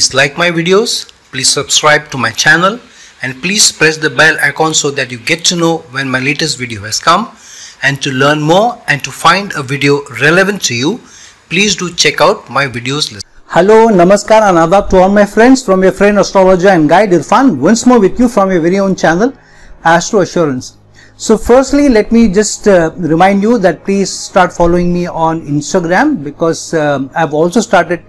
Please like my videos, please subscribe to my channel, and please press the bell icon so that you get to know when my latest video has come. And to learn more and to find a video relevant to you, please do check out my videos list. Hello, Namaskar and Adab to all my friends from your friend astrologer and guide Irfan, once more with you from your very own channel Astro Assurance. So firstly, let me just remind you that please start following me on Instagram, because I've also started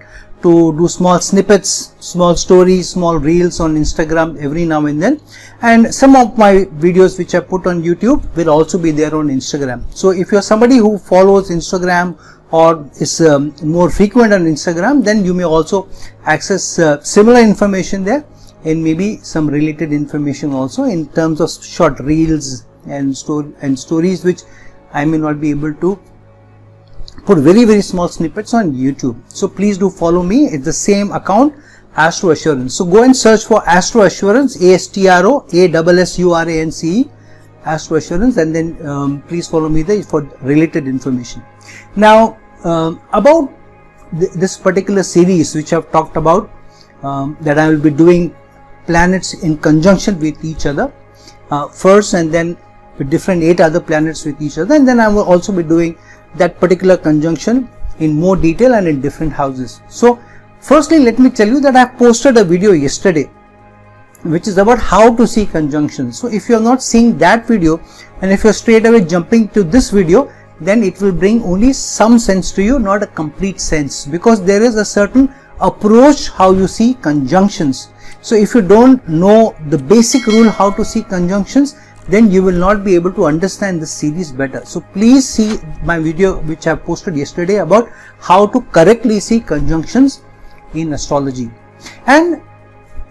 to do small snippets, small stories, small reels on Instagram every now and then, and some of my videos which I put on YouTube will also be there on Instagram. So if you're somebody who follows Instagram or is more frequent on Instagram, then you may also access similar information there, and maybe some related information also in terms of short reels and stories which I may not be able to put very, very small snippets on YouTube. So please do follow me. It's the same account, Astro Assurance. So go and search for Astro Assurance, ASTRO ASSURANCE, Astro Assurance, and then please follow me there for related information. Now about this particular series which I've talked about, that I will be doing planets in conjunction with each other first, and then with different 8 other planets with each other, and then I will also be doing that particular conjunction in more detail and in different houses. So firstly, let me tell you that I posted a video yesterday which is about how to see conjunctions. So if you are not seeing that video and if you are straight away jumping to this video, then it will bring only some sense to you, not a complete sense, because there is a certain approach how you see conjunctions. So if you don't know the basic rule how to see conjunctions, then you will not be able to understand this series better. So please see my video which I posted yesterday about how to correctly see conjunctions in astrology. And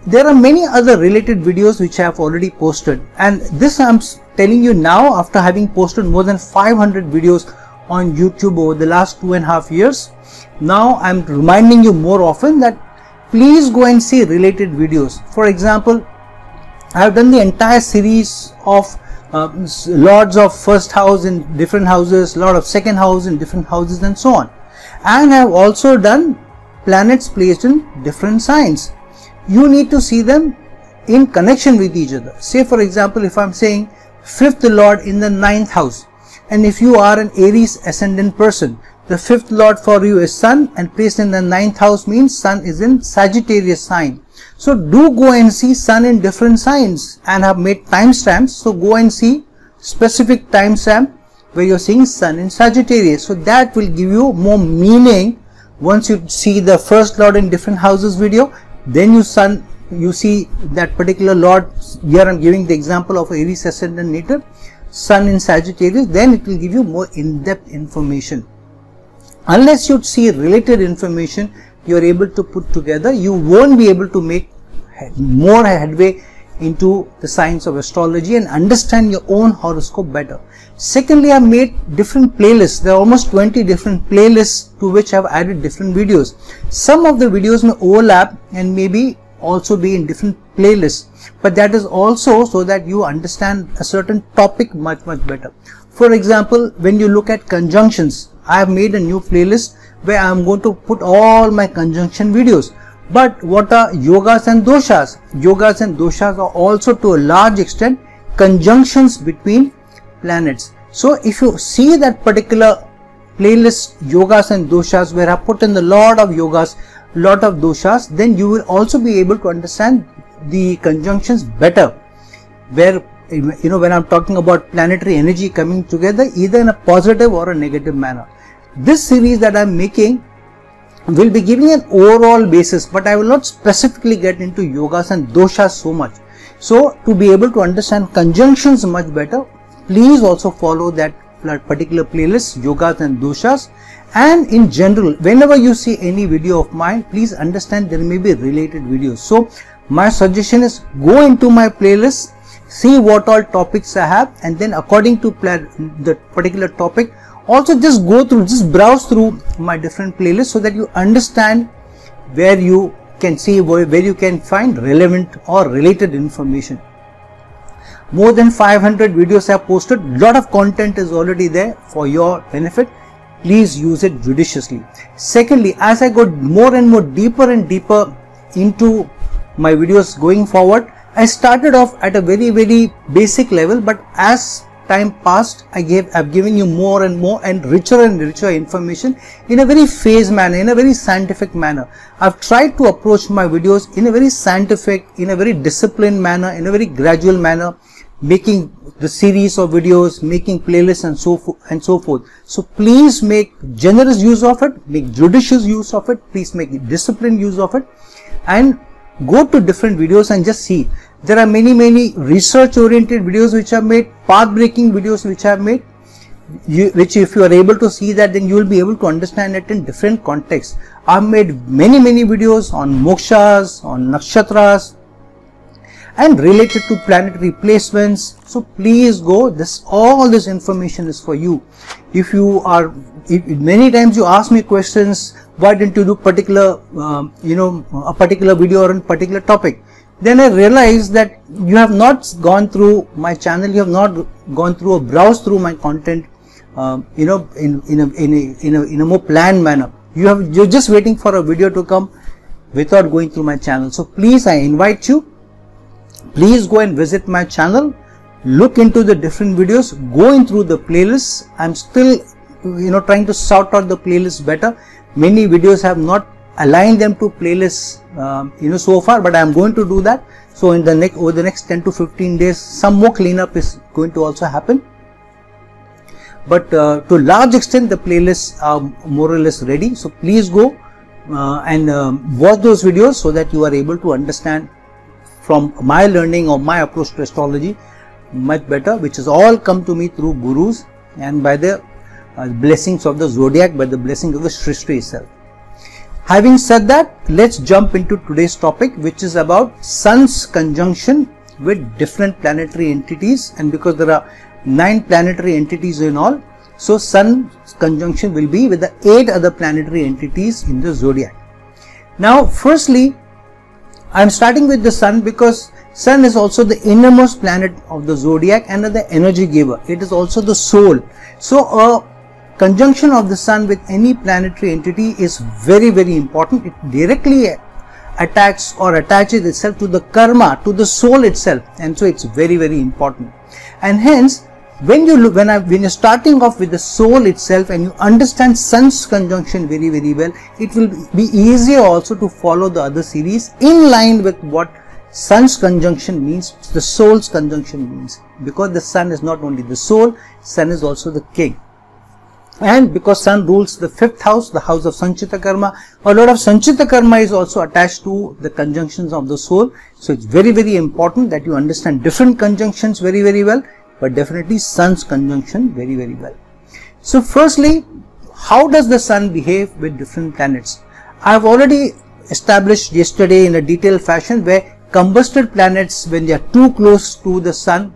there are many other related videos which I have already posted, and this I am telling you now after having posted more than 500 videos on YouTube over the last 2.5 years. Now I am reminding you more often that please go and see related videos. For example, I have done the entire series of lords of first house in different houses, lord of second house in different houses, and so on. And I have also done planets placed in different signs. You need to see them in connection with each other. Say for example, if I am saying 5th lord in the 9th house, and if you are an Aries ascendant person, the 5th lord for you is sun, and placed in the 9th house means sun is in Sagittarius sign. So do go and see sun in different signs, and I have made timestamps. So go and see specific timestamp where you are seeing sun in Sagittarius. So that will give you more meaning. Once you see the first lord in different houses video, then you see that particular lord. Here I am giving the example of Aries ascendant native, sun in Sagittarius, then it will give you more in-depth information. Unless you see related information you are able to put together, you won't be able to make more headway into the science of astrology and understand your own horoscope better. Secondly, I have made different playlists. There are almost 20 different playlists to which I have added different videos. Some of the videos may overlap and maybe also be in different playlists, but that is also so that you understand a certain topic much better. For example, when you look at conjunctions, I have made a new playlist where I am going to put all my conjunction videos. But what are yogas and doshas? Yogas and doshas are also to a large extent conjunctions between planets. So if you see that particular playlist, yogas and doshas, where I put in the lot of yogas, lot of doshas, then you will also be able to understand the conjunctions better. Where, you know, when I'm talking about planetary energy coming together either in a positive or a negative manner. This series that I'm making will be giving an overall basis, but I will not specifically get into yogas and doshas so much. So to be able to understand conjunctions much better, please also follow that particular playlist, yogas and doshas. And in general, whenever you see any video of mine, please understand there may be related videos. So my suggestion is go into my playlist, see what all topics I have, and then according to the particular topic, also just go through, just browse through my different playlists so that you understand where you can see, where you can find relevant or related information. More than 500 videos I have posted, lot of content is already there for your benefit. Please use it judiciously. Secondly, as I go more and more deeper into my videos going forward. I started off at a very basic level, but as time passed, I've given you more and more and richer information in a very phased manner, in a very scientific manner. I've tried to approach my videos in a very scientific, in a very disciplined manner, in a very gradual manner, making the series of videos, making playlists and so forth. So please make generous use of it, make judicious use of it, please make disciplined use of it, and go to different videos and just see. There are many research oriented videos which I've made, path breaking videos which I've made, which if you are able to see that, then you will be able to understand it in different contexts. I've made many videos on mokshas, on nakshatras, and related to planetary placements. So please go, all this information is for you. If you are, many times you ask me questions, why didn't you do particular, a particular video or a particular topic? Then I realized that you have not gone through my channel, you have not gone through or browsed through my content, in a more planned manner. You're just waiting for a video to come without going through my channel. So please, I invite you. Please go and visit my channel, look into the different videos, going through the playlists. I'm still, trying to sort out the playlists better. Many videos have not aligned them to playlists, so far, but I'm going to do that. So in the next, over the next 10 to 15 days, some more cleanup is going to also happen. But to a large extent, the playlists are more or less ready. So please go watch those videos so that you are able to understand from my learning or my approach to astrology much better, which has all come to me through gurus and by the blessings of the zodiac, by the blessing of the Srishti itself. Having said that, let's jump into today's topic, which is about Sun's conjunction with different planetary entities. And because there are 9 planetary entities in all, so Sun's conjunction will be with the 8 other planetary entities in the zodiac. Now, firstly, I am starting with the Sun because Sun is also the innermost planet of the zodiac and the energy giver. It is also the soul. So a conjunction of the Sun with any planetary entity is very important. It directly attacks or attaches itself to the karma, to the soul itself, and so it's very important. And hence, when you look, when you're starting off with the soul itself and you understand Sun's conjunction very well, it will be easier also to follow the other series in line with what Sun's conjunction means, the soul's conjunction means, because the Sun is not only the soul, Sun is also the king. And because Sun rules the 5th house, the house of Sanchita Karma, a lot of Sanchita Karma is also attached to the conjunctions of the soul. So it's very important that you understand different conjunctions very well. But definitely Sun's conjunction very well. So firstly, how does the Sun behave with different planets? I have already established yesterday in a detailed fashion where combusted planets, when they are too close to the Sun,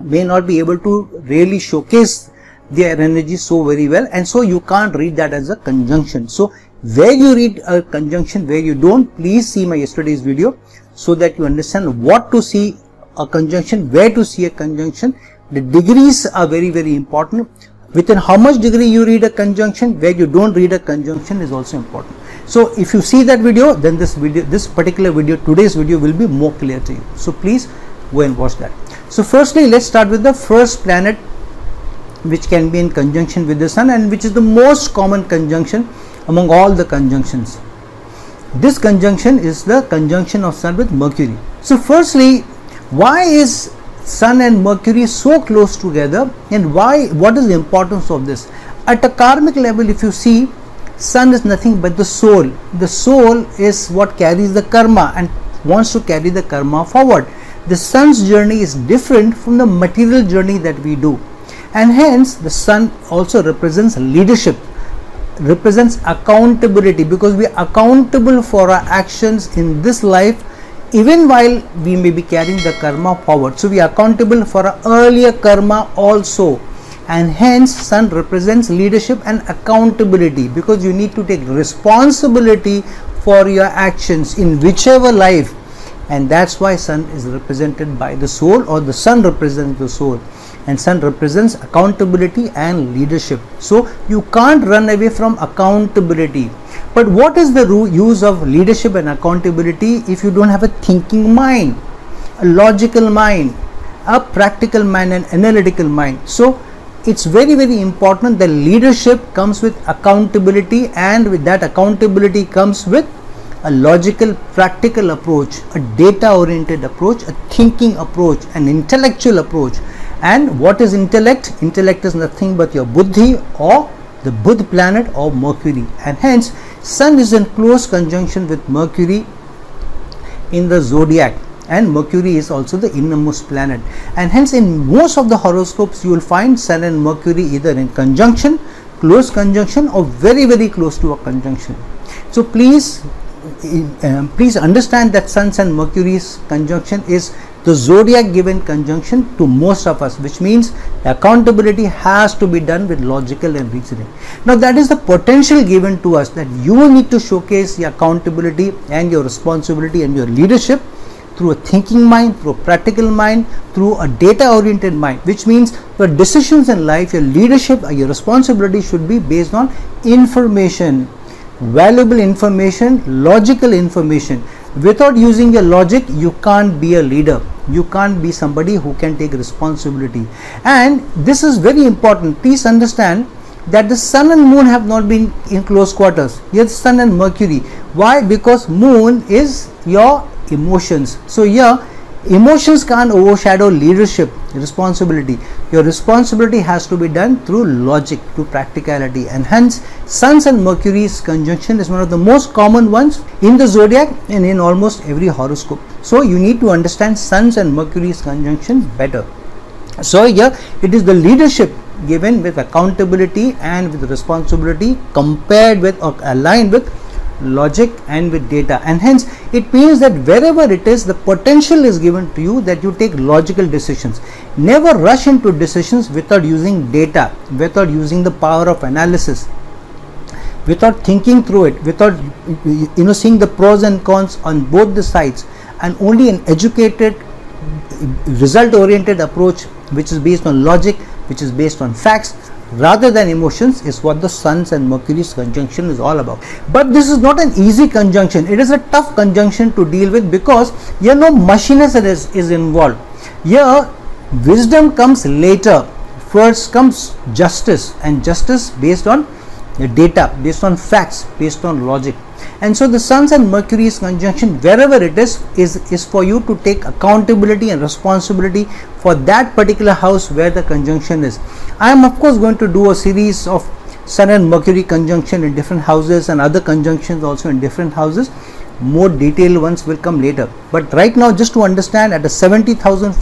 may not be able to really showcase their energy so very well, and so you can't read that as a conjunction. So where you read a conjunction, where you don't, please see my yesterday's video so that you understand what to see a conjunction, where to see a conjunction. The degrees are very important. Within how much degree you read a conjunction, where you don't read a conjunction is also important. So if you see that video, then today's video will be more clear to you. So please go and watch that. So firstly, let's start with the first planet which can be in conjunction with the Sun and which is the most common conjunction among all the conjunctions. This conjunction is the conjunction of Sun with Mercury. So firstly, why is Sun and Mercury so close together, and what is the importance of this? At a karmic level, if you see, Sun is nothing but the soul. The soul is what carries the karma and wants to carry the karma forward. The Sun's journey is different from the material journey that we do, and hence the Sun also represents leadership, represents accountability, because we are accountable for our actions in this life, even while we may be carrying the karma forward. So we are accountable for our earlier karma also, and hence Sun represents leadership and accountability, because you need to take responsibility for your actions in whichever life, and that's why Sun is represented by the soul, or the Sun represents the soul, and Sun represents accountability and leadership. So you can't run away from accountability. But what is the use of leadership and accountability if you don't have a thinking mind, a logical mind, a practical mind, an analytical mind? So it's very, very important that leadership comes with accountability, and with that accountability comes with a logical, practical approach, a data-oriented approach, a thinking approach, an intellectual approach. And what is intellect? Intellect is nothing but your buddhi or the Buddh planet or Mercury. And hence, Sun is in close conjunction with Mercury in the zodiac. And Mercury is also the innermost planet, and hence in most of the horoscopes you will find Sun and Mercury either in conjunction, close conjunction, or very, very close to a conjunction. So please understand that Sun's and Mercury's conjunction is the zodiac given conjunction to most of us, which means the accountability has to be done with logical and reasoning. Now that is the potential given to us, that you will need to showcase your accountability and your responsibility and your leadership through a thinking mind, through a practical mind, through a data-oriented mind, which means your decisions in life, your leadership, or your responsibility should be based on information, valuable information, logical information. Without using your logic, you can't be a leader. You can't be somebody who can take responsibility. And this is very important. Please understand that the Sun and Moon have not been in close quarters. Yes, Sun and Mercury. Why? Because Moon is your emotions. So here emotions can't overshadow leadership, responsibility. Your responsibility has to be done through logic, through practicality, and hence Sun's and Mercury's conjunction is one of the most common ones in the zodiac and in almost every horoscope. So you need to understand Sun's and Mercury's conjunction better. So here it is the leadership given with accountability and with responsibility, compared with or aligned with logic and with data, and hence it means that wherever it is, the potential is given to you that you take logical decisions. Never rush into decisions without using data, without using the power of analysis, without thinking through it, without seeing the pros and cons on both the sides. And only an educated, result oriented approach, which is based on logic, which is based on facts rather than emotions, is what the Sun's and Mercury's conjunction is all about. But this is not an easy conjunction. It is a tough conjunction to deal with, because here no mushiness is involved. Here wisdom comes later. First comes justice, and justice based on the data, based on facts, based on logic. And so the Sun's and Mercury's conjunction, wherever it is for you to take accountability and responsibility for that particular house where the conjunction is. I am of course going to do a series of Sun and Mercury conjunction in different houses, and other conjunctions also in different houses. More detailed ones will come later. But right now, just to understand at a 70,000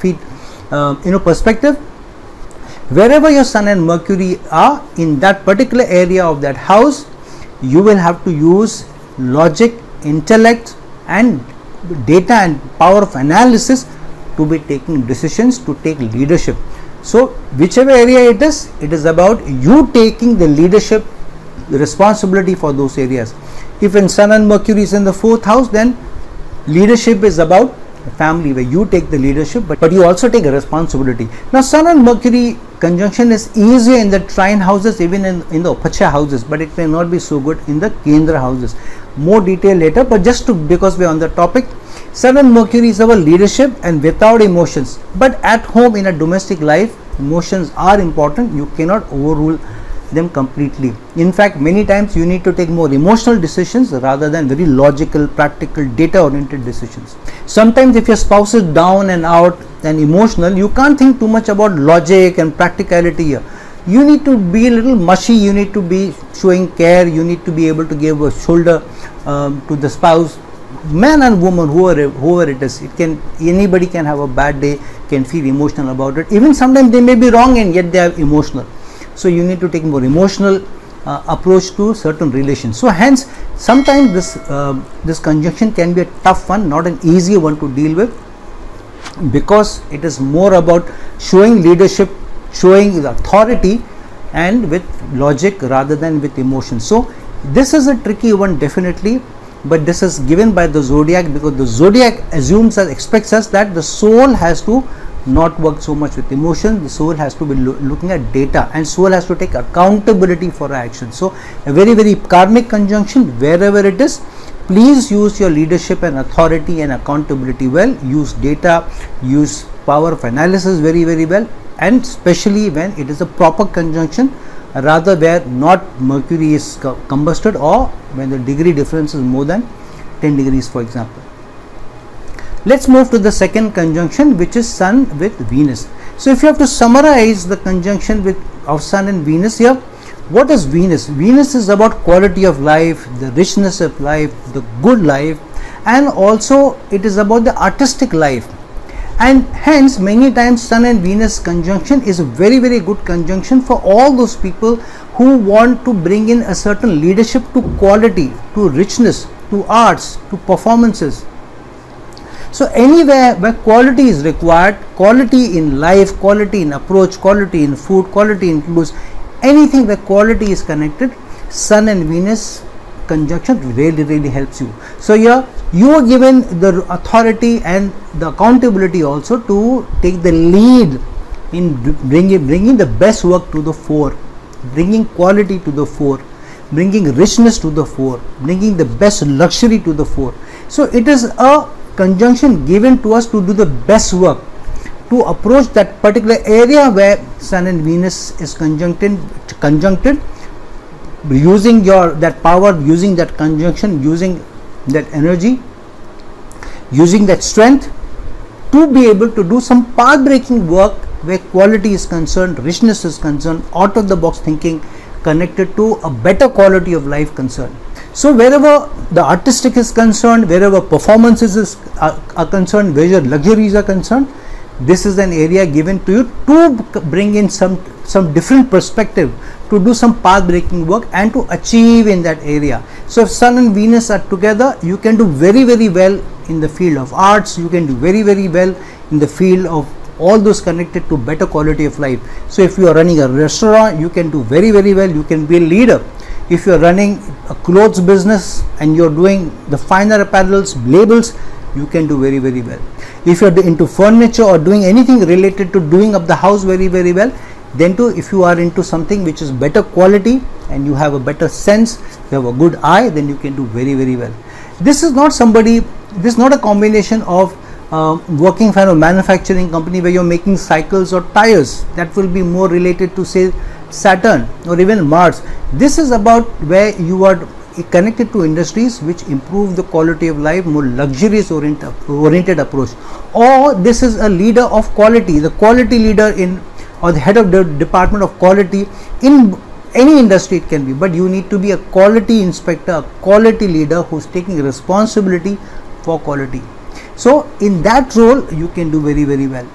feet perspective, wherever your Sun and Mercury are in that particular area of that house, you will have to use logic, intellect, and data and power of analysis to be taking decisions, to take leadership. So whichever area it is about you taking the leadership, the responsibility for those areas. If in Sun and Mercury is in the 4th house, then leadership is about the family, where you take the leadership, but you also take a responsibility. Now Sun and Mercury conjunction is easier in the trine houses, even in the Upacha houses, but it may not be so good in the Kendra houses. More detail later, but just to, because we are on the topic, Sun and Mercury is about leadership and without emotions. But at home, in a domestic life, emotions are important. You cannot overrule them completely. In fact, many times you need to take more emotional decisions rather than very logical, practical, data-oriented decisions. Sometimes if your spouse is down and out and emotional, you can't think too much about logic and practicality here. You need to be a little mushy, you need to be showing care, you need to be able to give a shoulder to the spouse, man and woman, whoever it is. It can, anybody can have a bad day, can feel emotional about it. Even sometimes they may be wrong and yet they are emotional. So you need to take more emotional approach to certain relations. So hence sometimes this conjunction can be a tough one, not an easy one to deal with, because it is more about showing leadership, showing authority, and with logic rather than with emotion. So this is a tricky one definitely, but this is given by the zodiac, because the zodiac assumes and expects us that the soul has to not work so much with emotions. The soul has to be looking at data, and soul has to take accountability for action. So a very, very karmic conjunction, wherever it is, please use your leadership and authority and accountability well. Use data, use power of analysis very, very well, and especially when it is a proper conjunction, rather where not Mercury is combusted, or when the degree difference is more than 10 degrees, for example. Let's move to the second conjunction, which is Sun with Venus. So if you have to summarize the conjunction of Sun and Venus here, what is Venus? Venus is about quality of life, the richness of life, the good life, and also it is about the artistic life. And hence many times Sun and Venus conjunction is a very, very good conjunction for all those people who want to bring in a certain leadership to quality, to richness, to arts, to performances. So anywhere where quality is required, quality in life, quality in approach, quality in food, quality in clothes, anything where quality is connected, Sun and Venus conjunction really, really helps you. So here you are given the authority and the accountability also to take the lead in bringing the best work to the fore, bringing quality to the fore, bringing richness to the fore, bringing the best luxury to the fore. So it is a conjunction given to us to do the best work, to approach that particular area where Sun and Venus is conjuncted, using that power, using that conjunction, using that energy, using that strength to be able to do some path breaking work where quality is concerned, richness is concerned, out of the box thinking connected to a better quality of life concerned. So wherever the artistic is concerned, wherever performances are concerned, wherever luxuries are concerned, this is an area given to you to bring in some different perspective, to do some path breaking work and to achieve in that area. So if Sun and Venus are together, you can do very, very well in the field of arts, you can do very, very well in the field of all those connected to better quality of life. So if you are running a restaurant, you can do very, very well, you can be a leader. If you are running a clothes business and you are doing the finer apparels, labels, you can do very, very well. If you are into furniture or doing anything related to doing up the house very, very well, then too if you are into something which is better quality and you have a better sense, you have a good eye, then you can do very, very well. This is not a combination of working for a manufacturing company where you're making cycles or tires. That will be more related to say Saturn or even Mars. This is about where you are connected to industries which improve the quality of life, more luxurious oriented approach, or this is a leader of quality, the quality leader in, or the head of the department of quality in any industry it can be. But you need to be a quality inspector, a quality leader who's taking responsibility for quality. So in that role you can do very, very well.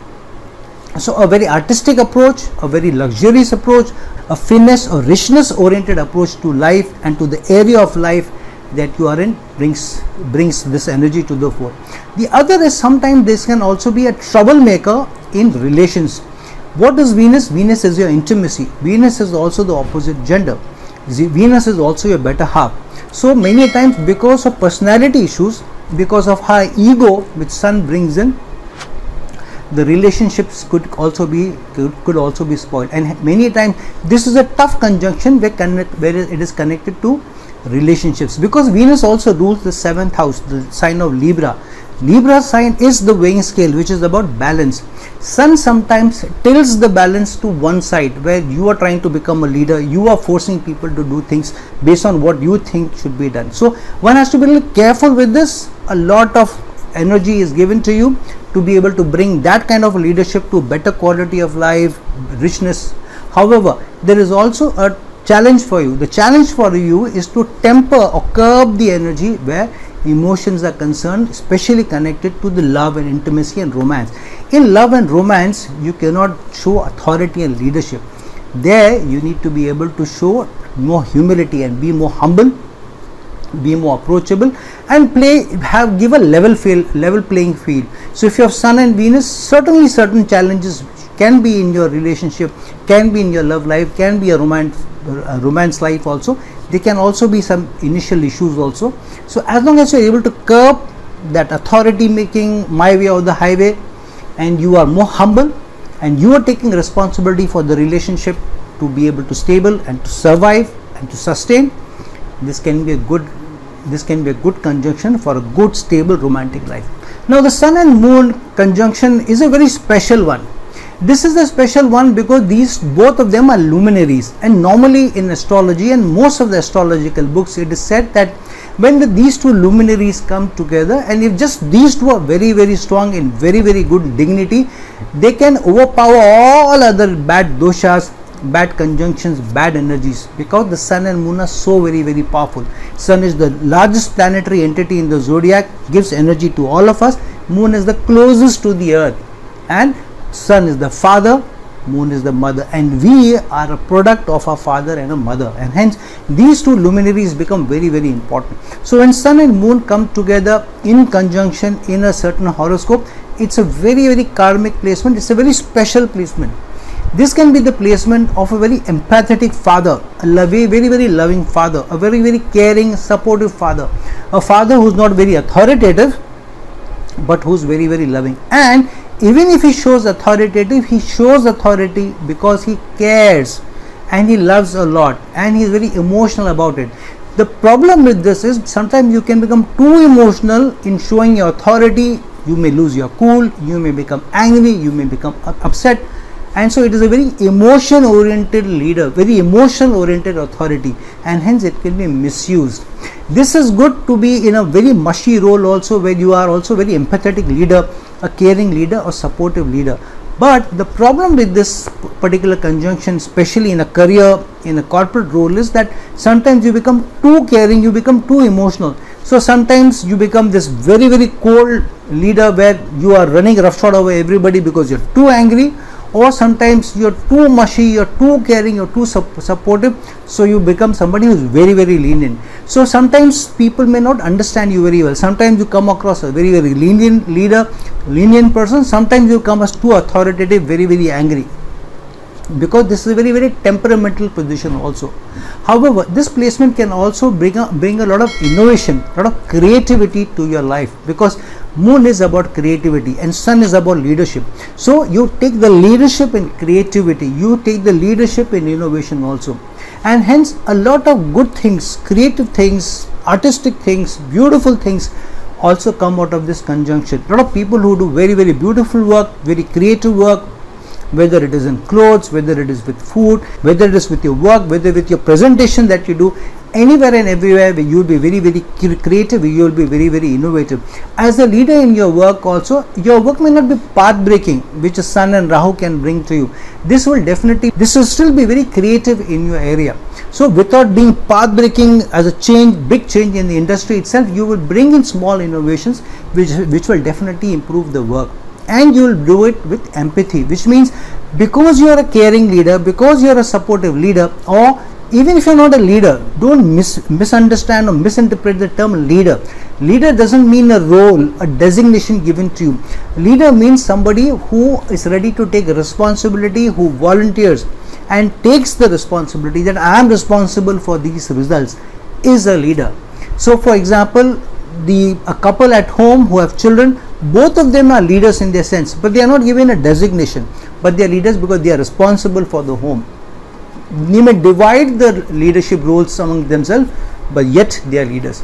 So a very artistic approach, a very luxurious approach, a finesse or richness oriented approach to life and to the area of life that you are in brings this energy to the fore. The other is sometimes this can also be a troublemaker in relations. What is Venus? Venus is your intimacy. Venus is also the opposite gender. Venus is also your better half. So many times because of personality issues, because of high ego which Sun brings in, the relationships could also be spoiled, and many times this is a tough conjunction where it is connected to relationships, because Venus also rules the 7th house, the sign of Libra. Libra sign is the weighing scale, which is about balance. Sun sometimes tilts the balance to one side, where you are trying to become a leader, you are forcing people to do things based on what you think should be done. So one has to be little careful with this. A lot of energy is given to you to be able to bring that kind of leadership to better quality of life, richness. However, there is also a challenge for you. The challenge for you is to temper or curb the energy where emotions are concerned, especially connected to the love and intimacy and romance. In love and romance, you cannot show authority and leadership. There you need to be able to show more humility and be more humble, be more approachable, and give a level playing field. So if you have Sun and Venus, certainly certain challenges can be in your relationship, can be in your love life, can be a romance life also. There can also be some initial issues also. So as long as you are able to curb that authority making, my way or the highway, and you are more humble, and you are taking responsibility for the relationship to be able to stable and to survive and to sustain. This can be a good conjunction for a good stable romantic life. Now the Sun and Moon conjunction is a very special one. This is the special one because these both of them are luminaries, and normally in astrology and most of the astrological books it is said that when these two luminaries come together, and if just these two are very very strong in very very good dignity, they can overpower all other bad doshas, bad conjunctions, bad energies, because the Sun and Moon are so very very powerful. Sun is the largest planetary entity in the zodiac, gives energy to all of us. Moon is the closest to the earth, and Sun is the father, Moon is the mother, and we are a product of our father and a mother, and hence these two luminaries become very very important. So when Sun and Moon come together in conjunction in a certain horoscope, it's a very very karmic placement, it's a very special placement. This can be the placement of a very empathetic father, a very very loving father, a very very caring, supportive father, a father who's not very authoritative but who's very very loving. And even if he shows authoritative, he shows authority because he cares and he loves a lot and he is very emotional about it. The problem with this is sometimes you can become too emotional in showing your authority. You may lose your cool, you may become angry, you may become upset, and so it is a very emotion oriented leader, very emotion oriented authority, and hence it can be misused. This is good to be in a very mushy role also, where you are also very empathetic leader, a caring leader or supportive leader. But the problem with this particular conjunction, especially in a career, in a corporate role, is that sometimes you become too caring, you become too emotional. So sometimes you become this very very cold leader where you are running roughshod over everybody because you're too angry, or sometimes you're too mushy, you're too caring, you're too supportive, so you become somebody who's very very lenient. So sometimes people may not understand you very well. Sometimes you come across a very very lenient leader, lenient person. Sometimes you come as too authoritative, very very angry, because this is a very very temperamental position also. However, this placement can also bring a lot of innovation, a lot of creativity to your life, because Moon is about creativity and Sun is about leadership. So you take the leadership in creativity, you take the leadership in innovation also, and hence a lot of good things, creative things, artistic things, beautiful things also come out of this conjunction. A lot of people who do very very beautiful work, very creative work, whether it is in clothes, whether it is with food, whether it is with your work, whether with your presentation that you do, anywhere and everywhere you will be very very creative, you will be very very innovative. As a leader in your work also, your work may not be path breaking, which Sun and Rahu can bring to you. This will still be very creative in your area. So without being path breaking as a change, big change in the industry itself, you will bring in small innovations which will definitely improve the work. And you will do it with empathy, which means because you are a caring leader, because you are a supportive leader, or even if you are not a leader, don't misunderstand or misinterpret the term leader. Leader doesn't mean a role, a designation given to you. Leader means somebody who is ready to take responsibility, who volunteers and takes the responsibility that I am responsible for these results, is a leader. So for example, a couple at home who have children, both of them are leaders in their sense, but they are not given a designation, but they are leaders because they are responsible for the home. They may divide the leadership roles among themselves, but yet they are leaders.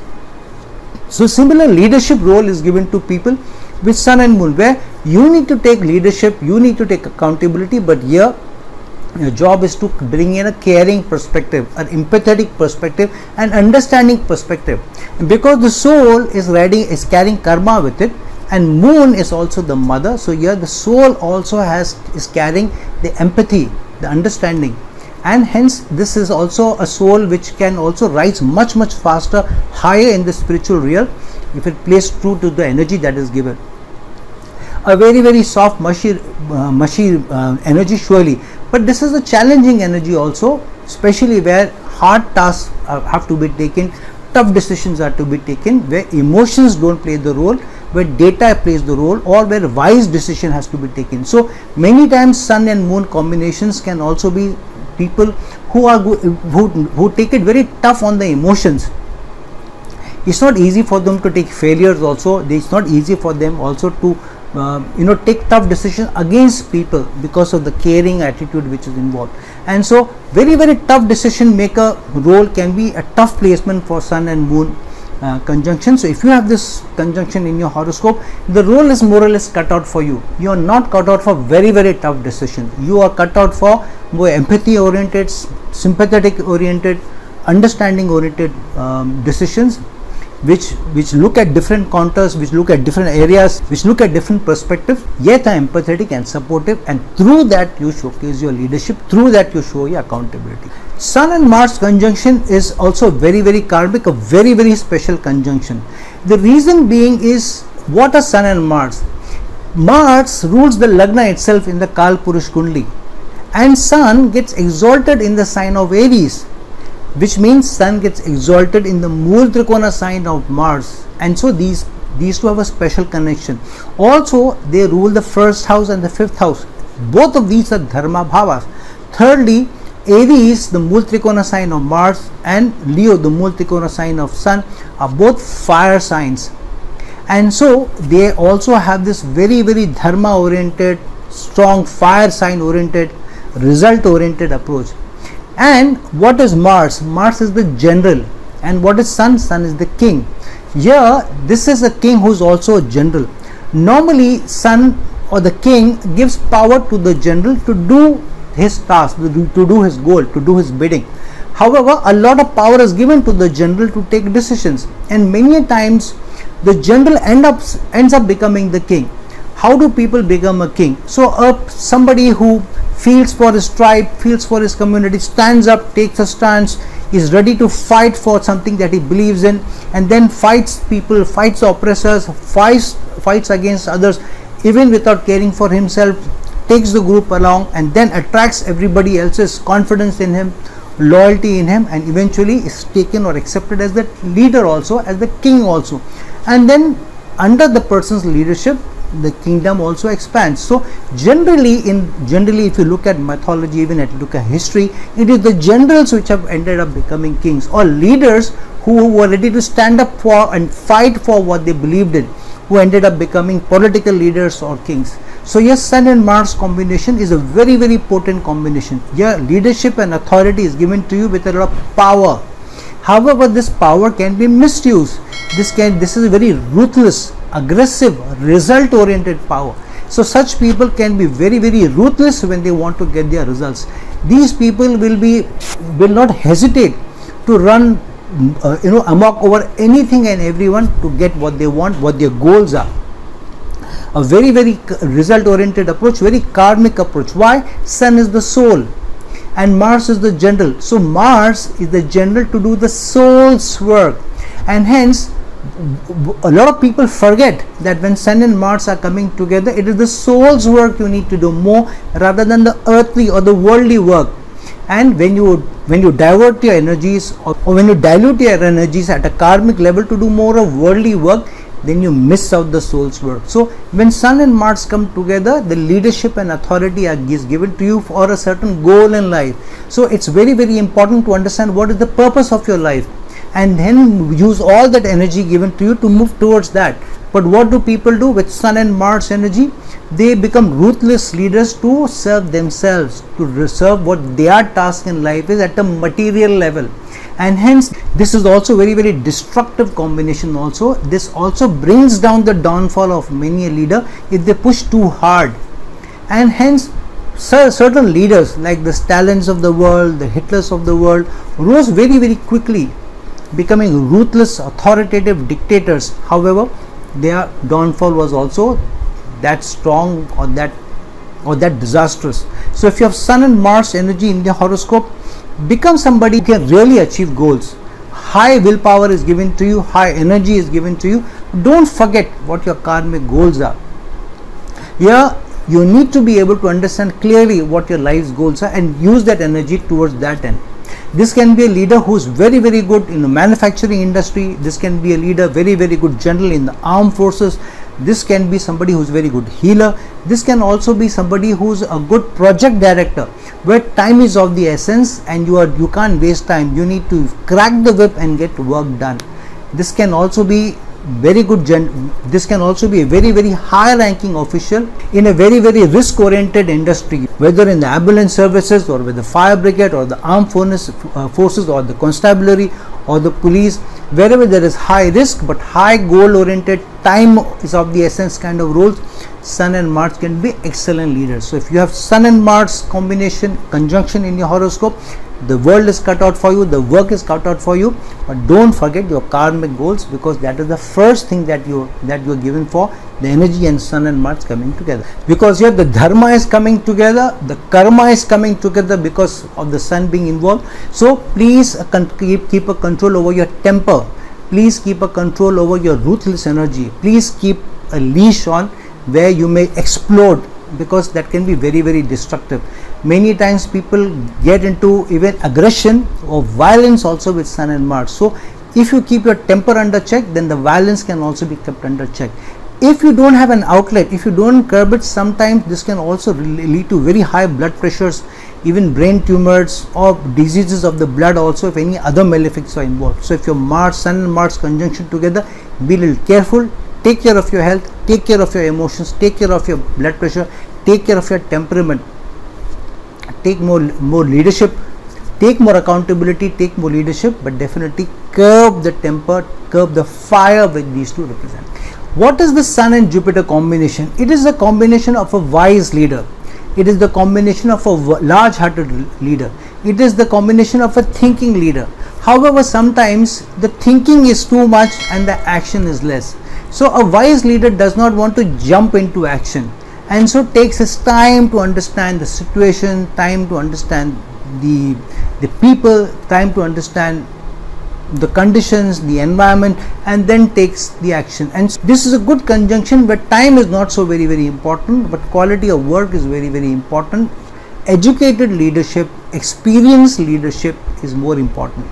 So similar leadership role is given to people with Sun and Moon, where you need to take leadership, you need to take accountability, but here your job is to bring in a caring perspective, an empathetic perspective, an understanding perspective, because the soul is carrying karma with it, and Moon is also the mother. So here the soul also is carrying the empathy, the understanding, and hence this is also a soul which can also rise much faster, higher in the spiritual realm, if it plays true to the energy that is given. A very very soft mushy energy surely, but this is a challenging energy also, especially where hard tasks have to be taken, tough decisions are to be taken, where emotions don't play the role, where data plays the role, or where wise decision has to be taken. So many times Sun and Moon combinations can also be people who take it very tough on the emotions. It's not easy for them to take failures also, it's not easy for them also to take tough decisions against people because of the caring attitude which is involved. And so very, very tough decision maker role can be a tough placement for Sun and Moon conjunction. So if you have this conjunction in your horoscope, the role is more or less cut out for you. You are not cut out for very, very tough decisions. You are cut out for more empathy oriented, sympathetic oriented, understanding oriented decisions, which look at different contours, which look at different areas, which look at different perspectives, yet are empathetic and supportive, and through that you showcase your leadership, through that you show your accountability. Sun and Mars conjunction is also very, very karmic, a very, very special conjunction. The reason being is, what are Sun and Mars? Mars rules the lagna itself in the Kal Purush Kundli, and Sun gets exalted in the sign of Aries, which means Sun gets exalted in the mooltrikona sign of Mars, and so these two have a special connection. Also, they rule the first house and the fifth house. Both of these are dharma bhavas. Thirdly, Aries, the mooltrikona sign of Mars, and Leo, the mooltrikona sign of Sun, are both fire signs, and so they also have this very, very dharma oriented, strong fire sign oriented, result oriented approach. And what is Mars? Mars is the general. And what is Sun? Sun is the king. Here, this is a king who is also a general. Normally, Sun or the king gives power to the general to do his task, to do his goal, to do his bidding. However, a lot of power is given to the general to take decisions, and many times the general ends up becoming the king. How do people become a king? So somebody who feels for his tribe, feels for his community, stands up, takes a stance, is ready to fight for something that he believes in, and then fights people, fights oppressors, fights against others, even without caring for himself, takes the group along, and then attracts everybody else's confidence in him, loyalty in him, and eventually is taken or accepted as the leader also, as the king also. And then under the person's leadership, the kingdom also expands. So generally if you look at mythology, even if you look at history, it is the generals which have ended up becoming kings, or leaders who were ready to stand up for and fight for what they believed in, who ended up becoming political leaders or kings. So yes, Sun and Mars combination is a very, very potent combination. Yeah, leadership and authority is given to you with a lot of power. However, this power can be misused. This is a very ruthless, aggressive, result oriented power. So such people can be very, very ruthless when they want to get their results. These people will not hesitate to run amok over anything and everyone to get what they want, what their goals are. A very, very result oriented approach, very karmic approach. Why? Sun is the soul and Mars is the general. So Mars is the general to do the soul's work, and hence a lot of people forget that when Sun and Mars are coming together, it is the soul's work you need to do more rather than the earthly or the worldly work. And when you divert your energies or when you dilute your energies at a karmic level to do more of worldly work, then you miss out the soul's work. So when Sun and Mars come together, the leadership and authority is given to you for a certain goal in life. So it's very, very important to understand what is the purpose of your life, and then use all that energy given to you to move towards that. But what do people do with Sun and Mars energy? They become ruthless leaders to serve themselves, to serve what their task in life is at a material level. And hence, this is also very, very destructive combination also. This also brings down the downfall of many a leader if they push too hard. And hence, certain leaders like the Stalins of the world, the Hitlers of the world, rose very, very quickly, becoming ruthless, authoritative dictators. However, their downfall was also that strong or that disastrous. So if you have Sun and Mars energy in the horoscope, become somebody who can really achieve goals. High willpower is given to you, high energy is given to you. Don't forget what your karmic goals are. Here you need to be able to understand clearly what your life's goals are and use that energy towards that end. This can be a leader who is very, very good in the manufacturing industry. This can be a leader, very, very good general in the armed forces. This can be somebody who is very good healer. This can also be somebody who is a good project director, where time is of the essence and you can't waste time. You need to crack the whip and get work done. This can also be very good this can also be a very high ranking official in a very risk oriented industry, whether in the ambulance services or with the fire brigade or the armed forces or the constabulary or the police, wherever there is high risk but high goal oriented, time is of the essence kind of roles. Sun and Mars can be excellent leaders. So if you have Sun and Mars combination conjunction in your horoscope, the world is cut out for you, the work is cut out for you, but don't forget your karmic goals, because that is the first thing that you're given for. The energy and Sun and Mars coming together, because here the dharma is coming together, the karma is coming together because of the Sun being involved. So please keep a control over your temper, please keep a control over your ruthless energy, please keep a leash on where you may explode, because that can be very destructive. Many times people get into even aggression or violence also with Sun and Mars. So if you keep your temper under check, then the violence can also be kept under check. If you don't have an outlet, if you don't curb it, sometimes this can also lead to very high blood pressures, even brain tumors or diseases of the blood also, if any other malefics are involved. So if your Mars, Sun and Mars conjunction together, be a little careful. Take care of your health, take care of your emotions, take care of your blood pressure, take care of your temperament, take more leadership, take more accountability, take more leadership, but definitely curb the temper, curb the fire which these two represent. What is the Sun and Jupiter combination? It is a combination of a wise leader, it is the combination of a large-hearted leader, it is the combination of a thinking leader. However, sometimes the thinking is too much and the action is less. So a wise leader does not want to jump into action, and so takes his time to understand the situation, time to understand the people, time to understand the conditions, the environment, and then takes the action. And so this is a good conjunction where time is not so very important, but quality of work is very important. Educated leadership, experienced leadership is more important.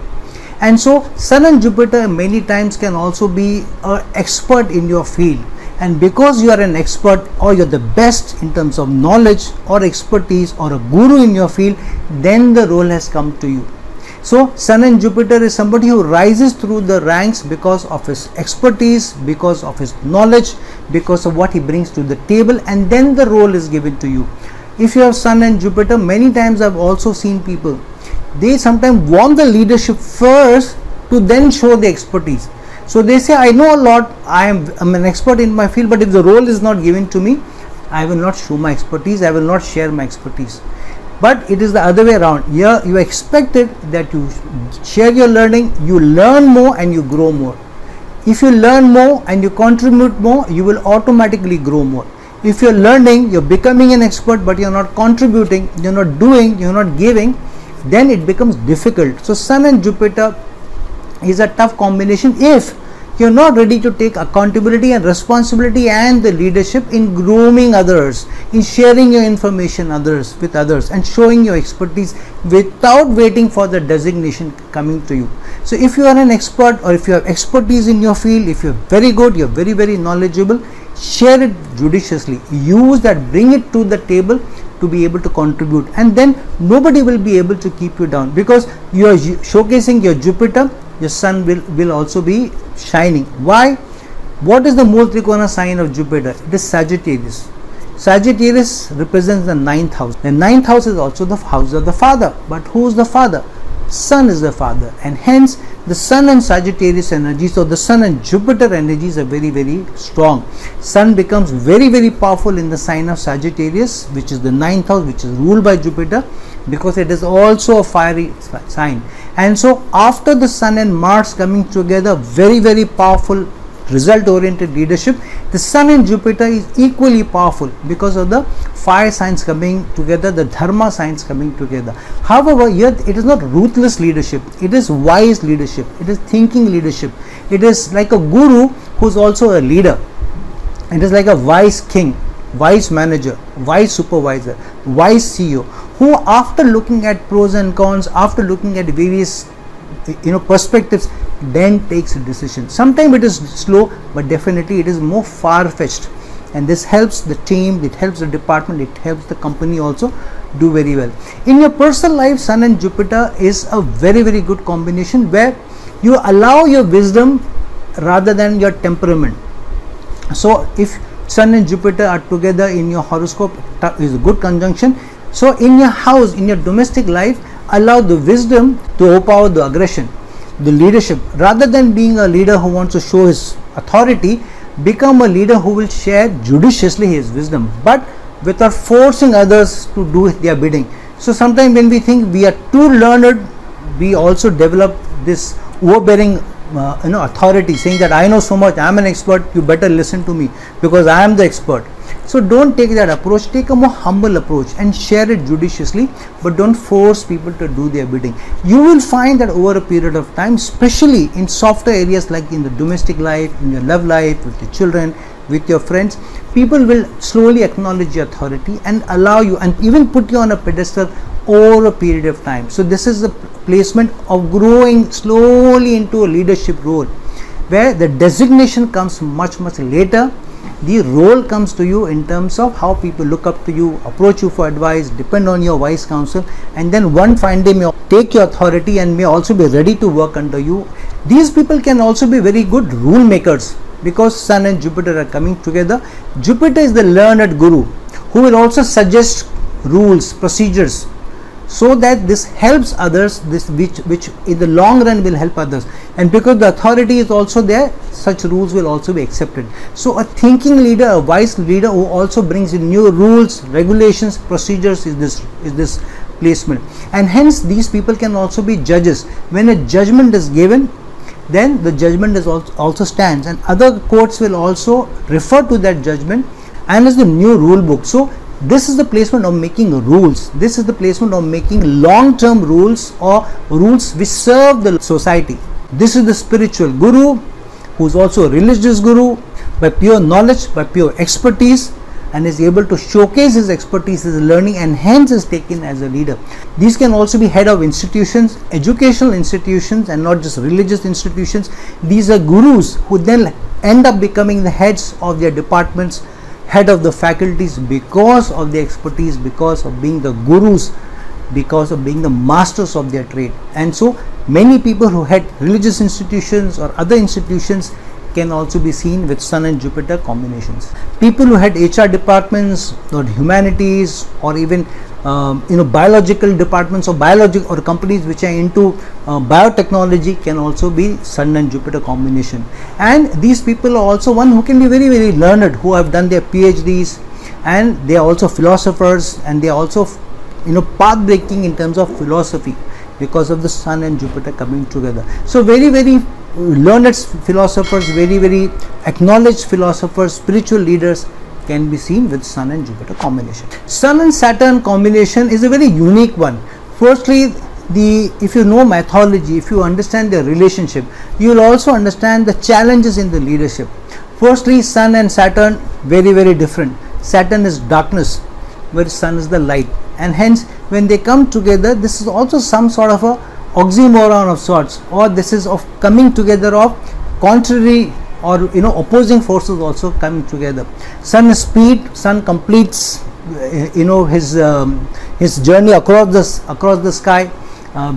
And so Sun and Jupiter many times can also be an expert in your field, and because you are an expert or you're the best in terms of knowledge or expertise or a guru in your field, then the role has come to you. So Sun and Jupiter is somebody who rises through the ranks because of his expertise, because of his knowledge, because of what he brings to the table, and then the role is given to you. If you have Sun and Jupiter, many times I've also seen people, they sometimes want the leadership first to then show the expertise. So they say, I know a lot, I'm an expert in my field, but if the role is not given to me, I will not show my expertise, I will not share my expertise. But it is the other way around. Here you expect it that you share your learning, you learn more and you grow more. If you learn more and you contribute more, you will automatically grow more. If you're learning, you're becoming an expert, but you're not contributing, you're not doing, you're not giving, then it becomes difficult. So Sun and Jupiter is a tough combination if you're not ready to take accountability and responsibility and the leadership in grooming others, in sharing your information with others, and showing your expertise without waiting for the designation coming to you. So if you are an expert or if you have expertise in your field, if you're very good, you're very knowledgeable, share it judiciously, use that, bring it to the table to be able to contribute, and then nobody will be able to keep you down, because you are showcasing your Jupiter, your Sun will also be shining. Why? What is the mooltrikona sign of Jupiter? It is Sagittarius. Sagittarius represents the ninth house. The ninth house is also the house of the father, but who is the father? Sun is the father, and hence the Sun and Sagittarius energies, or the Sun and Jupiter energies, are very strong. Sun becomes very powerful in the sign of Sagittarius, which is the ninth house, which is ruled by Jupiter, because it is also a fiery sign. And so after the Sun and Mars coming together, very powerful result oriented leadership. The Sun and Jupiter is equally powerful because of the fire signs coming together, the dharma signs coming together. However, here it is not ruthless leadership, it is wise leadership, it is thinking leadership, it is like a guru who is also a leader. It is like a wise king, wise manager, wise supervisor, wise CEO, who after looking at pros and cons, after looking at various perspectives, then takes a decision. Sometimes it is slow, but definitely it is more far-fetched, and this helps the team, it helps the department, it helps the company also do very well. In your personal life, Sun and Jupiter is a very good combination where you allow your wisdom rather than your temperament. So if Sun and Jupiter are together in your horoscope, is a good conjunction. So in your house, in your domestic life, allow the wisdom to overpower the aggression, the leadership. Rather than being a leader who wants to show his authority, become a leader who will share judiciously his wisdom, but without forcing others to do their bidding. So sometimes when we think we are too learned, we also develop this overbearing authority, saying that I know so much, I am an expert, you better listen to me because I am the expert. So don't take that approach. Take a more humble approach and share it judiciously, but don't force people to do their bidding. You will find that over a period of time, especially in softer areas like in the domestic life, in your love life, with your children, with your friends, people will slowly acknowledge your authority and allow you and even put you on a pedestal over a period of time. So this is the placement of growing slowly into a leadership role, where the designation comes much later. The role comes to you in terms of how people look up to you, approach you for advice, depend on your wise counsel, and then one fine day may take your authority and may also be ready to work under you. These people can also be very good rule makers because Sun and Jupiter are coming together. Jupiter is the learned guru who will also suggest rules, procedures, so that this helps others, which in the long run will help others. And because the authority is also there, such rules will also be accepted. So a thinking leader, a wise leader who also brings in new rules, regulations, procedures is this placement. And hence these people can also be judges. When a judgment is given, then the judgment is also stands, and other courts will also refer to that judgment and as the new rule book. So this is the placement of making rules. This is the placement of making long-term rules or rules which serve the society. This is the spiritual guru who is also a religious guru by pure knowledge, by pure expertise, and is able to showcase his expertise, his learning, and hence is taken as a leader. These can also be head of institutions, educational institutions, and not just religious institutions. These are gurus who then end up becoming the heads of their departments, head of the faculties, because of the expertise, because of being the gurus, because of being the masters of their trade. And so many people who head religious institutions or other institutions can also be seen with Sun and Jupiter combinations. People who head HR departments or humanities or even biological departments or companies which are into biotechnology can also be Sun and Jupiter combination. And these people are also one who can be very learned, who have done their PhDs, and they are also philosophers, and they are also path breaking in terms of philosophy because of the Sun and Jupiter coming together. So very learned philosophers, very acknowledged philosophers, spiritual leaders can be seen with Sun and Jupiter combination. Sun and Saturn combination is a very unique one. Firstly, if you know mythology, if you understand their relationship, you will also understand the challenges in the leadership. Firstly, Sun and Saturn very different. Saturn is darkness, whereas Sun is the light, and hence when they come together, this is also some sort of a oxymoron of sorts, or this is of coming together of contrary or opposing forces also coming together. Sun is speed. Sun completes his journey across the sky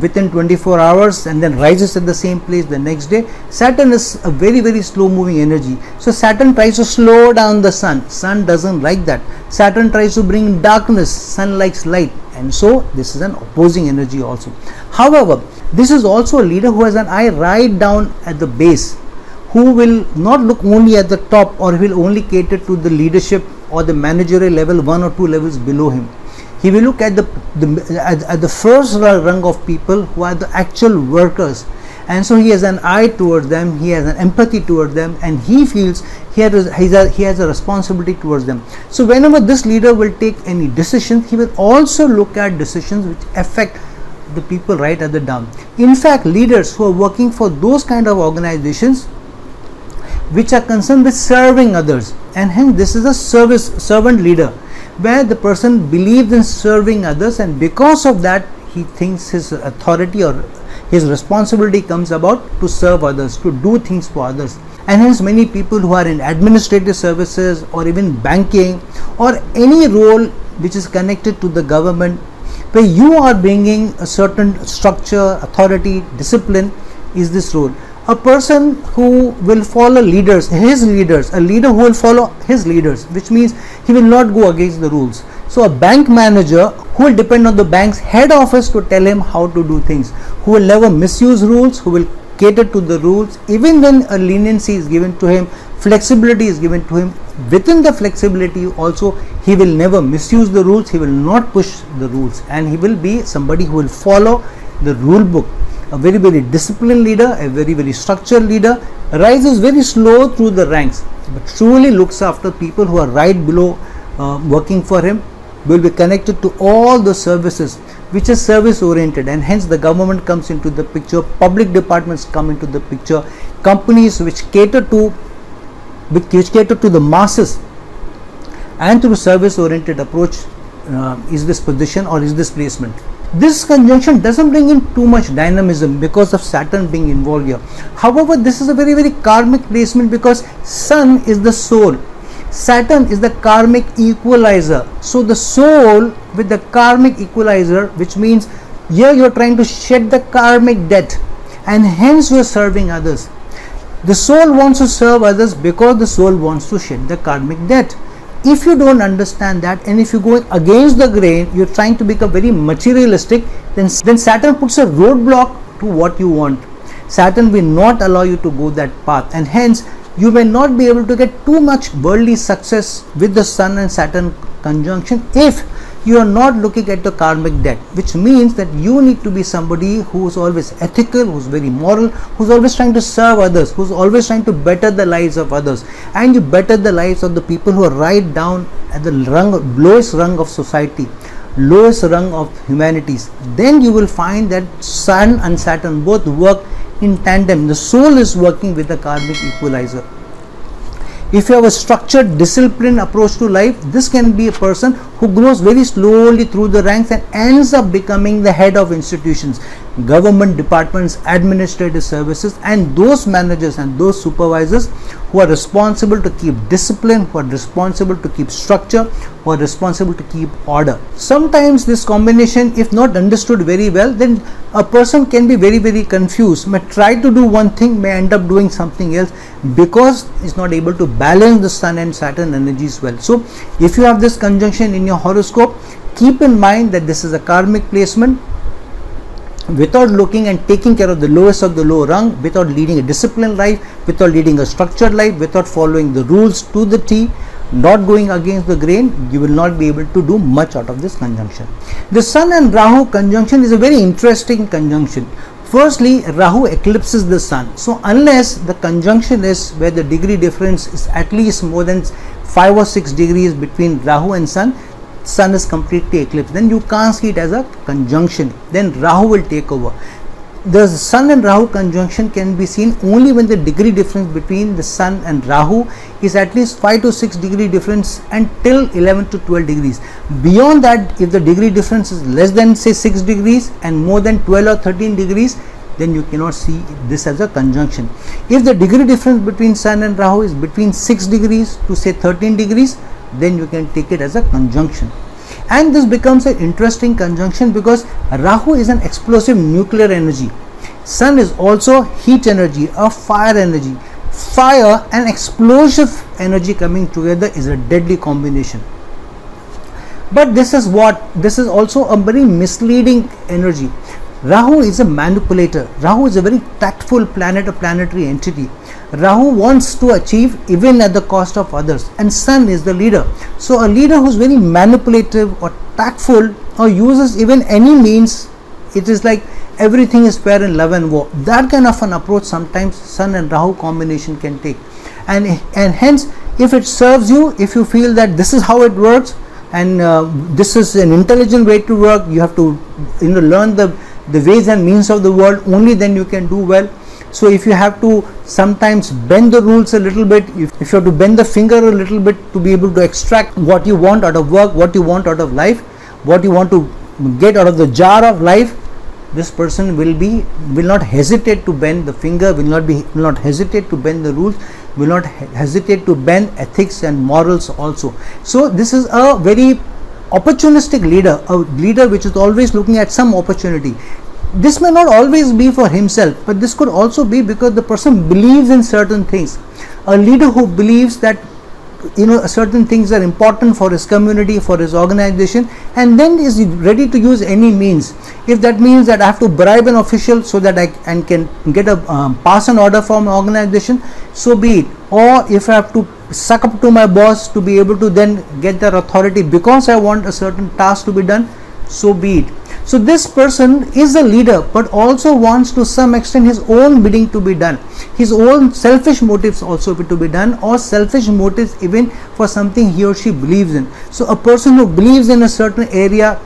within 24 hours and then rises at the same place the next day. Saturn is a very slow moving energy, so Saturn tries to slow down the Sun. Sun doesn't like that. Saturn tries to bring darkness. Sun likes light, and so this is an opposing energy also. However, this is also a leader who has an eye right down at the base, who will not look only at the top or will only cater to the leadership or the managerial level 1 or 2 levels below him. He will look at the first rung of people who are the actual workers, and so he has an eye towards them, he has an empathy towards them, and he feels he has a responsibility towards them. So whenever this leader will take any decision, he will also look at decisions which affect the people right at the down. In fact, leaders who are working for those kind of organizations which are concerned with serving others, and hence this is a servant leader, where the person believes in serving others, and because of that he thinks his authority or his responsibility comes about to serve others, to do things for others. And hence many people who are in administrative services or even banking or any role which is connected to the government, where you are bringing a certain structure, authority, discipline, is this role. a person who will follow his leaders, a leader who will follow his leaders, which means he will not go against the rules. So a bank manager who will depend on the bank's head office to tell him how to do things, who will never misuse rules, who will cater to the rules, even when a leniency is given to him, flexibility is given to him. Within the flexibility also, he will never misuse the rules, he will not push the rules, and he will be somebody who will follow the rule book. A very, very disciplined leader, a very, very structured leader, rises very slow through the ranks, but truly looks after people who are right below working for him, will be connected to all the services, which is service oriented, and hence the government comes into the picture, public departments come into the picture, companies which cater to the masses, and through service oriented approach is this position or is this placement. This conjunction doesn't bring in too much dynamism because of Saturn being involved here. However, this is a very, very karmic placement because Sun is the soul, Saturn is the karmic equalizer. So the soul with the karmic equalizer, which means here you are trying to shed the karmic debt, and hence you are serving others. The soul wants to serve others because the soul wants to shed the karmic debt. If you don't understand that, and if you go against the grain, you're trying to become very materialistic, then Saturn puts a roadblock to what you want. Saturn will not allow you to go that path, and hence you may not be able to get too much worldly success with the Sun and Saturn conjunction if you are not looking at the karmic debt, which means that you need to be somebody who is always ethical, who is very moral, who is always trying to serve others, who is always trying to better the lives of others. And you better the lives of the people who are right down at the lowest rung of society, lowest rung of humanities. Then you will find that Sun and Saturn both work in tandem. The soul is working with the karmic equalizer. If you have a structured, disciplined approach to life, this can be a person who grows very slowly through the ranks and ends up becoming the head of institutions, government departments, administrative services, and those managers and those supervisors who are responsible to keep discipline, who are responsible to keep structure, who are responsible to keep order. Sometimes this combination, if not understood very well, then a person can be very, very confused, may try to do one thing, may end up doing something else because it's not able to balance the Sun and Saturn energies well. So if you have this conjunction in your horoscope, keep in mind that this is a karmic placement. Without looking and taking care of the lowest of the low rung, without leading a disciplined life, without leading a structured life, without following the rules to the T, not going against the grain, you will not be able to do much out of this conjunction. The Sun and Rahu conjunction is a very interesting conjunction. Firstly, Rahu eclipses the Sun. So unless the conjunction is where the degree difference is at least more than 5 or 6 degrees between Rahu and Sun, Sun is completely eclipsed, then you can't see it as a conjunction. Then Rahu will take over. The Sun and Rahu conjunction can be seen only when the degree difference between the Sun and Rahu is at least 5 to 6 degree difference and till 11 to 12 degrees. Beyond that, if the degree difference is less than say 6 degrees and more than 12 or 13 degrees, then you cannot see this as a conjunction. If the degree difference between Sun and Rahu is between 6 degrees to say 13 degrees, then you can take it as a conjunction. And this becomes an interesting conjunction because Rahu is an explosive nuclear energy. Sun is also heat energy, a fire energy. Fire and explosive energy coming together is a deadly combination. But this is also a very misleading energy. Rahu is a manipulator. Rahu is a very tactful planet, a planetary entity. Rahu wants to achieve even at the cost of others, and Sun is the leader. So a leader who is very manipulative or tactful or uses even any means, it is like everything is fair in love and war. That kind of an approach sometimes Sun and Rahu combination can take. And hence, if it serves you, if you feel that this is how it works and this is an intelligent way to work, you have to learn the ways and means of the world, only then you can do well. So if you have to sometimes bend the rules a little bit, if you have to bend the finger a little bit to be able to extract what you want out of work, what you want out of life, what you want to get out of the jar of life, this person will not hesitate to bend the finger, will not hesitate to bend the rules, will not hesitate to bend ethics and morals also. So this is a very opportunistic leader, a leader which is always looking at some opportunity. this may not always be for himself, but this could also be because the person believes in certain things. A leader who believes that, you know, certain things are important for his community, for his organization, and then is ready to use any means. If that means that I have to bribe an official so that I can get a pass an order from an organization, so be it. Or if I have to suck up to my boss to be able to then get that authority because I want a certain task to be done, so be it. So this person is a leader, but also wants to some extent his own bidding to be done, his own selfish motives also to be done, or selfish motives even for something he or she believes in. So a person who believes in a certain area,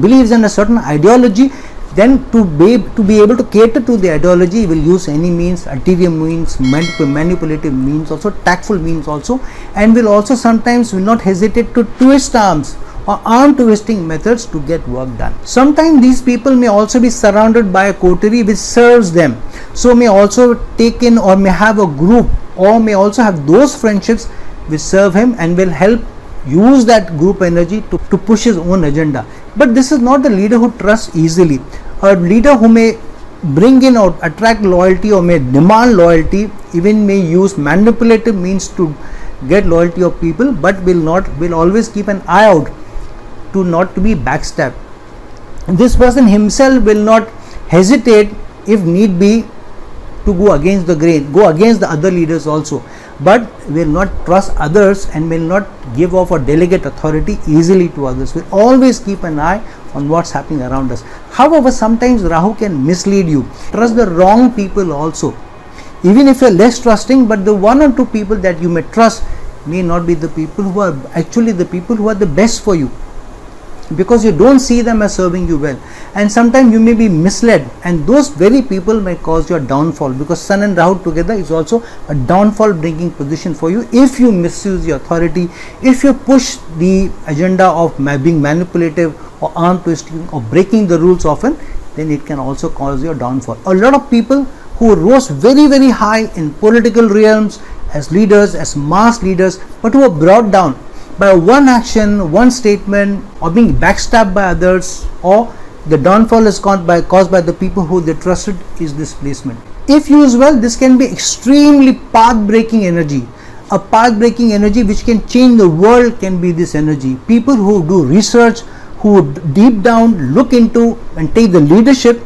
believes in a certain ideology, then to be able to cater to the ideology will use any means, ulterior means, manipulative means also, tactful means also, and will also sometimes will not hesitate to twist arms or arm twisting methods to get work done. Sometimes these people may also be surrounded by a coterie which serves them, so may also take in or may have a group or may also have those friendships which serve him and will help use that group energy to push his own agenda. But this is not the leader who trusts easily. A leader who may bring in or attract loyalty or may demand loyalty, even may use manipulative means to get loyalty of people, but will always keep an eye out to not to be backstabbed. This person himself will not hesitate if need be to go against the grain, go against the other leaders also, but will not trust others and will not give off or delegate authority easily to others. Will always keep an eye on what's happening around us. However, sometimes Rahu can mislead you. Trust the wrong people also, even if you're less trusting, but the one or two people that you may trust may not be the people who are actually the people who are the best for you, because you don't see them as serving you well. And sometimes you may be misled, and those very people may cause your downfall, because Sun and Rahu together is also a downfall bringing position for you if you misuse your authority, if you push the agenda of being manipulative or arm twisting or breaking the rules often, then it can also cause your downfall. A lot of people who rose very, very high in political realms as leaders, as mass leaders, but who were brought down by one action, one statement, or being backstabbed by others, or the downfall is caused by the people who they trusted, is displacement. If used well, this can be extremely path-breaking energy. A path-breaking energy which can change the world can be this energy. People who do research, who deep down look into and take the leadership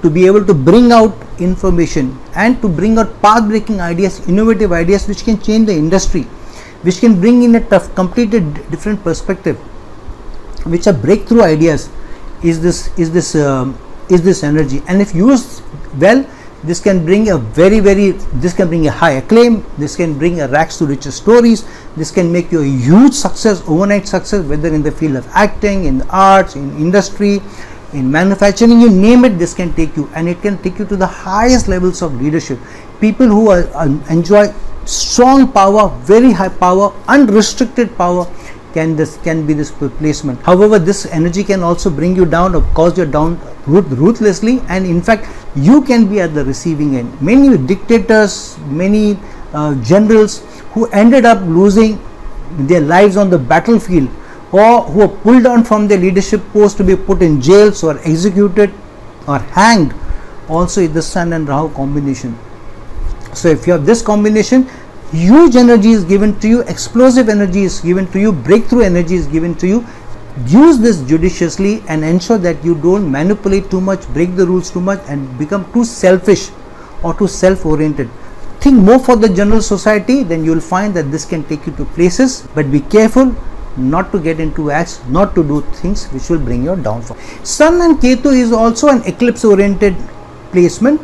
to be able to bring out information and to bring out path-breaking ideas, innovative ideas which can change the industry, which can bring in a completely different perspective, which are breakthrough ideas, is this energy. And if used well, this can bring a very, very high acclaim. This can bring a rags to riches stories. This can make you a huge success, overnight success, whether in the field of acting, in the arts, in industry, in manufacturing, you name it. This can take you, and it can take you to the highest levels of leadership. People who enjoy strong power, very high power, unrestricted power, can be this placement. However, this energy can also bring you down or cause you down ruthlessly, and in fact you can be at the receiving end. Many dictators, many generals who ended up losing their lives on the battlefield, or who are pulled down from their leadership post to be put in jails or executed or hanged, also is the Sun and Rahu combination. So if you have this combination, huge energy is given to you, explosive energy is given to you, breakthrough energy is given to you. Use this judiciously and ensure that you don't manipulate too much, break the rules too much, and become too selfish or too self-oriented. Think more for the general society, then you will find that this can take you to places. But be careful not to get into acts, not to do things which will bring your downfall. Sun and Ketu is also an eclipse-oriented placement.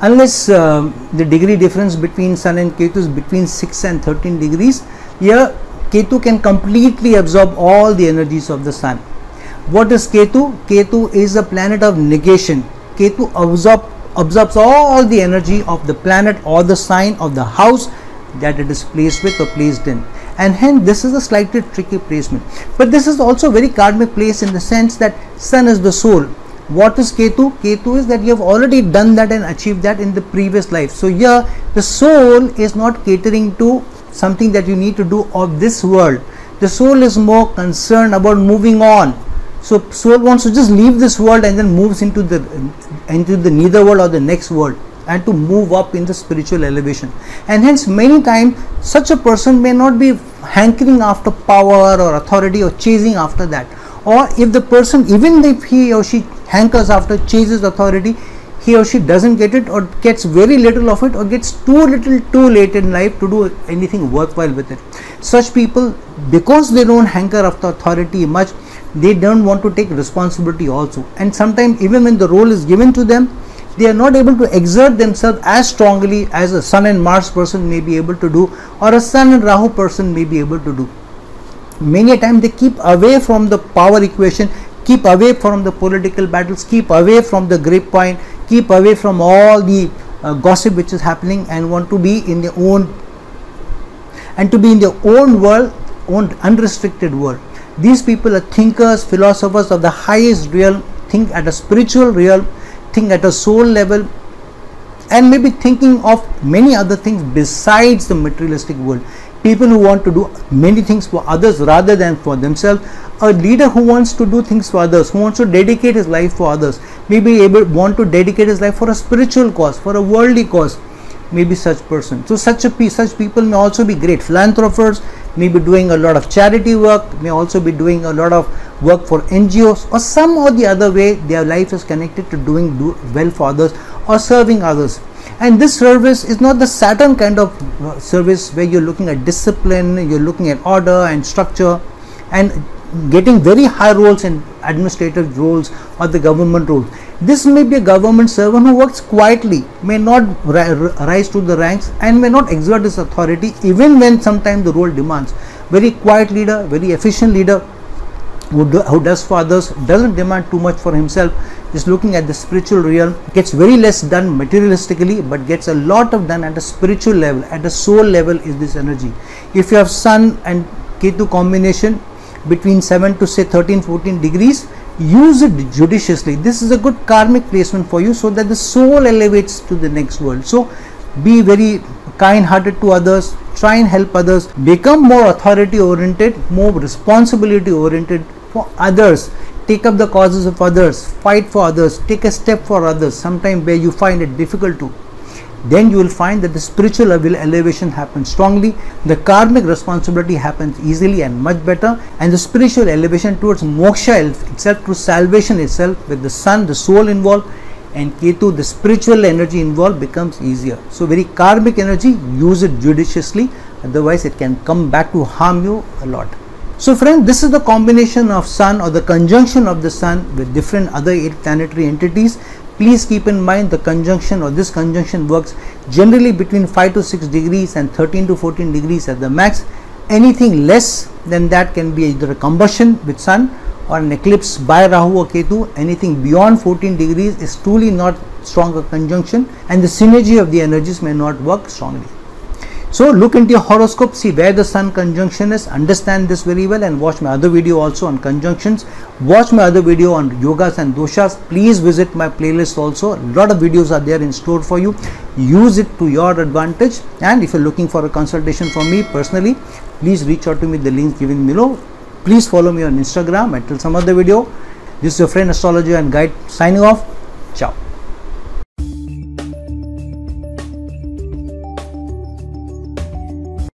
Unless the degree difference between Sun and Ketu is between 6 and 13 degrees, here Ketu can completely absorb all the energies of the Sun. What is Ketu? Ketu is a planet of negation. Ketu absorbs all the energy of the planet or the sign of the house that it is placed with or placed in, and hence this is a slightly tricky placement. But this is also very karmic place in the sense that Sun is the soul. What is Ketu? Ketu is that you have already done that and achieved that in the previous life. So here the soul is not catering to something that you need to do of this world. The soul is more concerned about moving on. So soul wants to just leave this world and then moves into the nether world or the next world, and to move up in the spiritual elevation. And hence many times such a person may not be hankering after power or authority or chasing after that. Or if the person, even if he or she hankers after, chases authority, he or she doesn't get it, or gets very little of it, or gets too little too late in life to do anything worthwhile with it. Such people, because they don't hanker after authority much, they don't want to take responsibility also. And sometimes even when the role is given to them, they are not able to exert themselves as strongly as a Sun and Mars person may be able to do, or a Sun and Rahu person may be able to do. Many a time they keep away from the power equation, keep away from the political battles, keep away from the grapevine, keep away from all the gossip which is happening, and want to be in their own, and to be in their own world, own unrestricted world. These people are thinkers, philosophers of the highest realm, think at a spiritual realm, think at a soul level, and maybe thinking of many other things besides the materialistic world. People who want to do many things for others rather than for themselves. A leader who wants to do things for others, who wants to dedicate his life for others, maybe able want to dedicate his life for a spiritual cause, for a worldly cause, maybe such person. So such people may also be great philanthropists, may be doing a lot of charity work, may also be doing a lot of work for NGOs, or some or the other way their life is connected to doing well for others or serving others. And this service is not the Saturn kind of service where you're looking at discipline, you're looking at order and structure, and getting very high roles and administrative roles or the government roles. This may be a government servant who works quietly, may not rise to the ranks, and may not exert his authority even when sometimes the role demands. Very quiet leader, very efficient leader, who does for others, doesn't demand too much for himself, is looking at the spiritual realm, gets very less done materialistically, but gets a lot of done at a spiritual level, at a soul level is this energy. If you have Sun and Ketu combination between 7 to say 13-14 degrees, use it judiciously. This is a good karmic placement for you, so that the soul elevates to the next world. So be very kind hearted to others, try and help others, become more authority oriented, more responsibility oriented for others, take up the causes of others, fight for others, take a step for others, sometime where you find it difficult to. Then you will find that the spiritual elevation happens strongly, the karmic responsibility happens easily and much better, and the spiritual elevation towards moksha itself, to salvation itself, with the Sun, the soul involved, and Ketu, the spiritual energy involved, becomes easier. So very karmic energy, use it judiciously, otherwise it can come back to harm you a lot. So friend, this is the combination of Sun, or the conjunction of the Sun with different other 8 planetary entities. Please keep in mind the conjunction, or this conjunction works generally between 5 to 6 degrees and 13 to 14 degrees at the max. Anything less than that can be either a combustion with Sun or an eclipse by Rahu or Ketu. Anything beyond 14 degrees is truly not stronger conjunction, and the synergy of the energies may not work strongly. So look into your horoscope, see where the Sun conjunction is, understand this very well, and watch my other video also on conjunctions. Watch my other video on yogas and doshas. Please visit my playlist also, a lot of videos are there in store for you. Use it to your advantage, and if you're looking for a consultation from me personally, please reach out to me, the link given below. Please follow me on Instagram. Until some other video, this is your friend astrologer and guide signing off. Ciao.